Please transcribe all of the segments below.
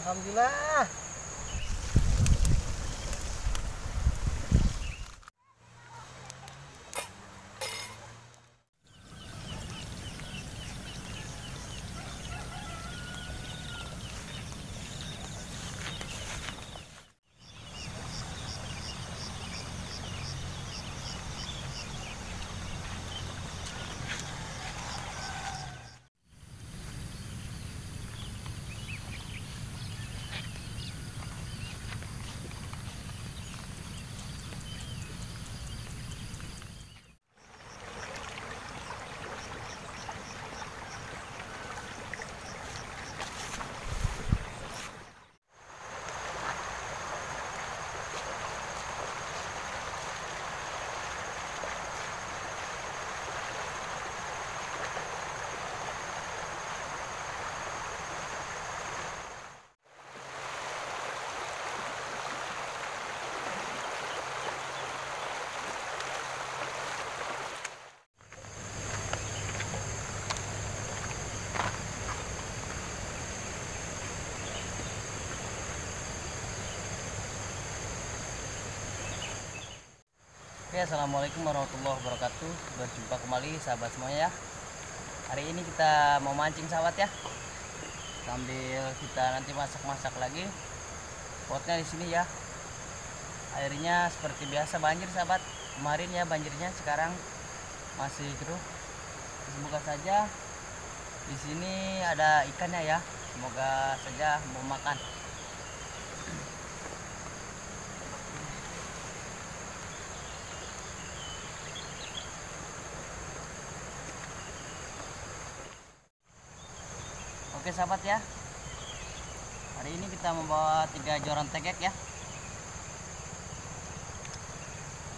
Alhamdulillah. Assalamualaikum warahmatullahi wabarakatuh. Berjumpa kembali sahabat semuanya ya. Hari ini kita mau mancing sahabat ya. Sambil kita nanti masak-masak lagi. Potnya di sini ya. Airnya seperti biasa banjir sahabat. Kemarin ya banjirnya, sekarang masih keruh. Semoga saja di sini ada ikannya ya. Semoga saja mau makan. Oke sahabat ya, hari ini kita membawa 3 joran tegek ya.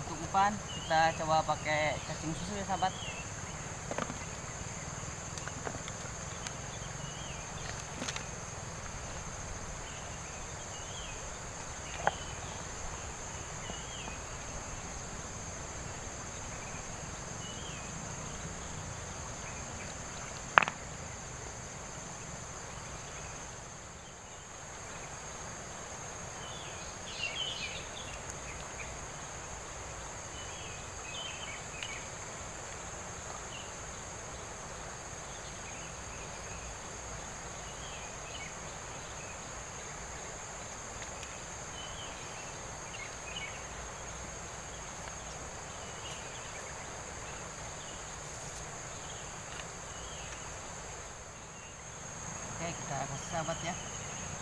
Untuk umpan kita coba pakai cacing susu ya sahabat. Kita kasih sahabat ya. Ini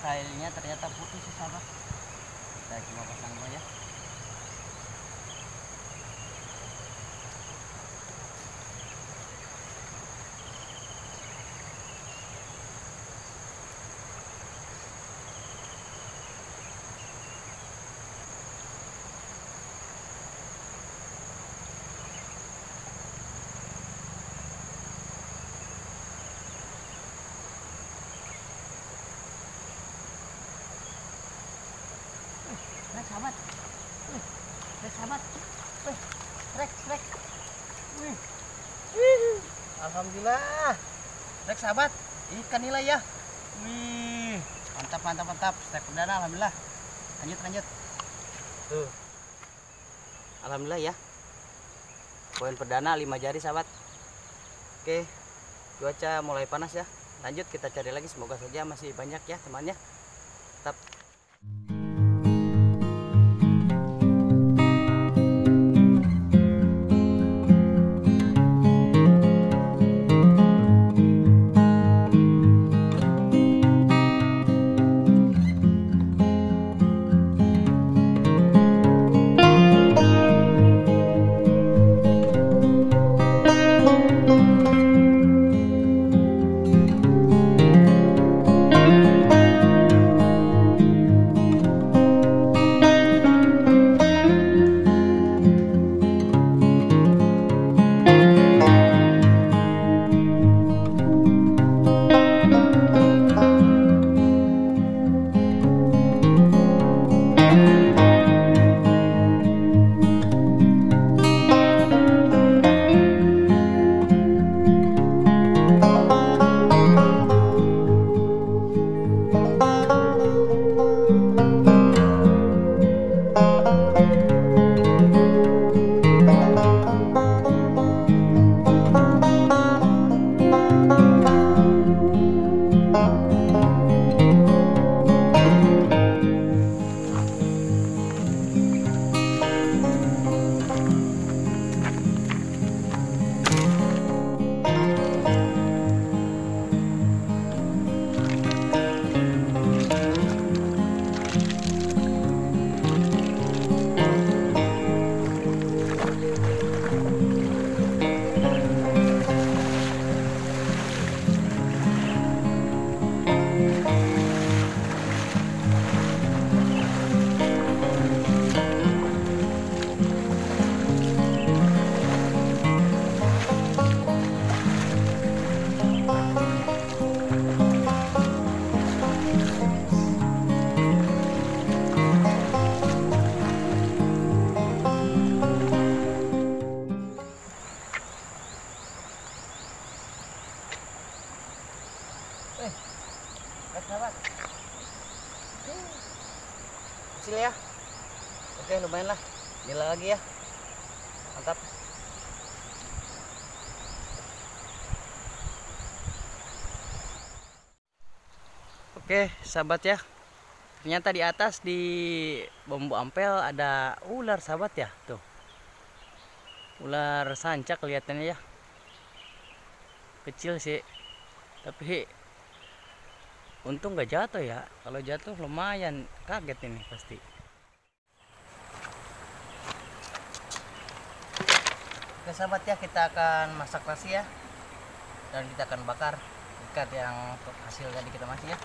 kailnya ternyata putih sih sahabat. Kita cuma pasang dulu ya. Sahabat, sahabat, rek, alhamdulillah, rek sahabat, ikan nila ya, wih, mantap, strike perdana alhamdulillah, lanjut, tuh, alhamdulillah ya, poin perdana 5 jari sahabat, oke, cuaca mulai panas ya, lanjut kita cari lagi, semoga saja masih banyak ya temannya, tetap. Gila lagi ya. Mantap. Oke sahabat ya, ternyata di atas di Bambu Ampel ada ular sahabat ya, tuh ular sanca kelihatannya ya, kecil sih tapi untung nggak jatuh ya, kalau jatuh lumayan kaget ini pasti. Oke sahabat ya, kita akan masak nasi ya, dan kita akan bakar ikan yang hasil tadi kita masak ya.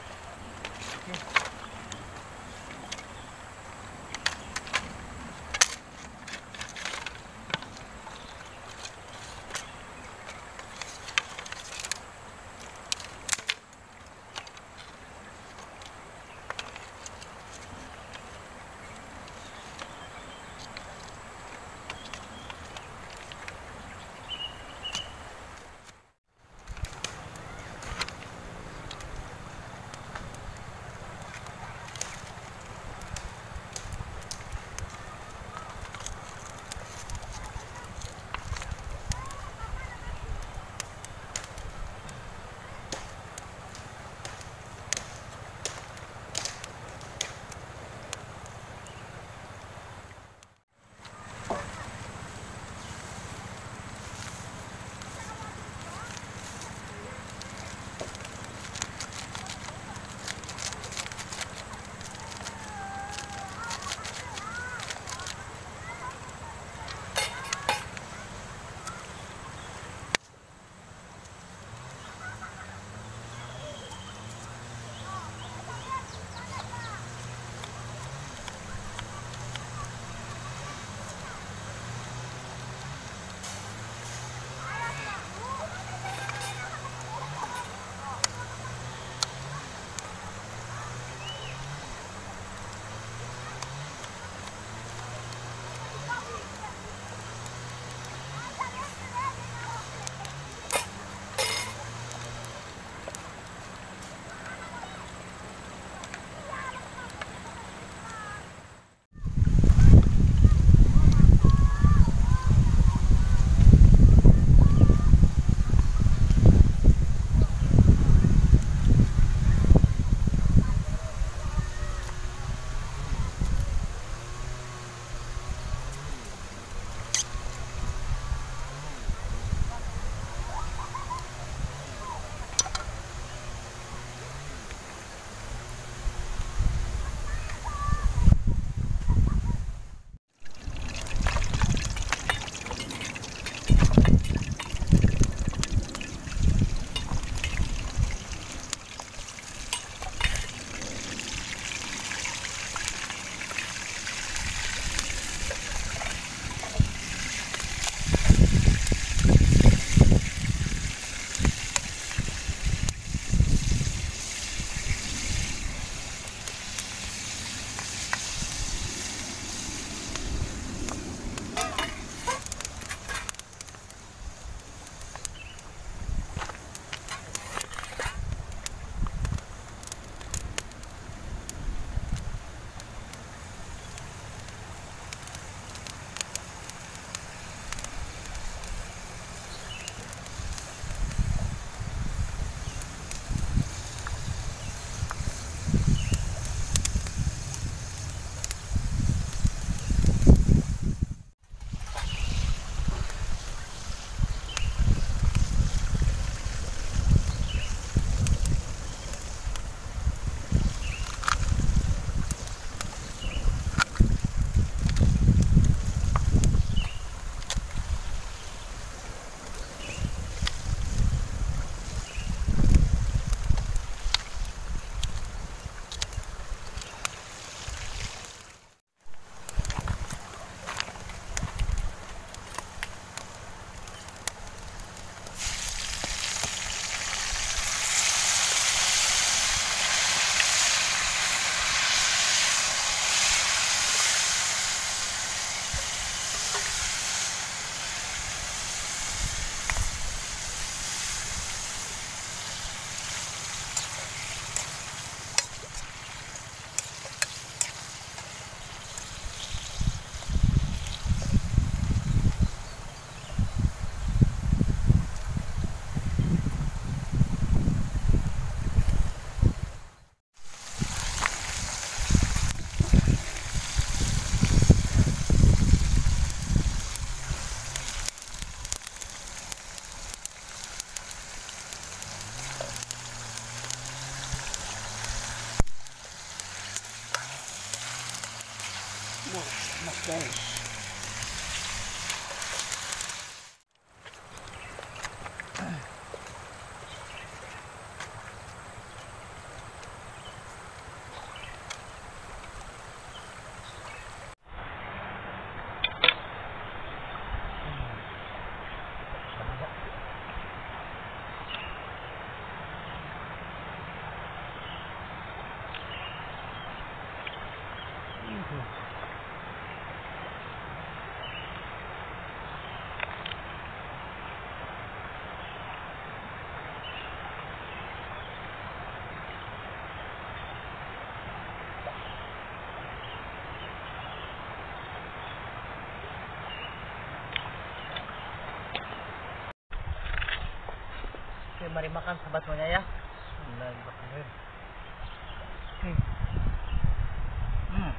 mari makan sahabat semuanya ya. Bismillahirrahmanirrahim.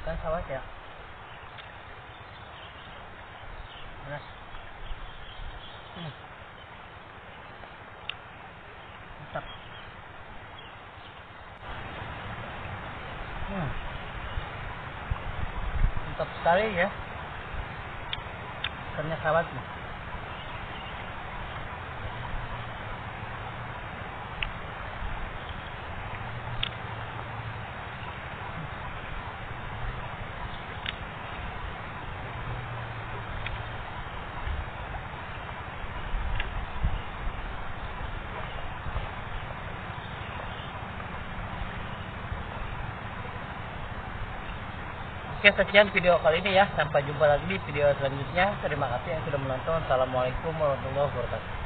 Bukan sahabat ya. Beras. Mantap. Mantap sekali ya. Ikannya sahabat nih. Oke, sekian video kali ini ya. Sampai jumpa lagi di video selanjutnya. Terima kasih yang sudah menonton. Assalamualaikum warahmatullahi wabarakatuh.